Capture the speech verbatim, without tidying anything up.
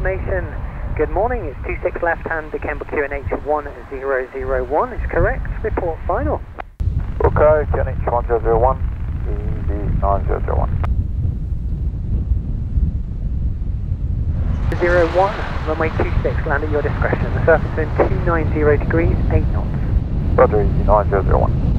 confirmation. Good morning, it's two six left hand, December Q N H one zero zero one is correct, report final. Okay, Q N H one zero zero one, E Z nine zero zero one. zero one, runway two six, land at your discretion. The surface in two nine zero degrees, eight knots. Roger, E Z nine zero zero one.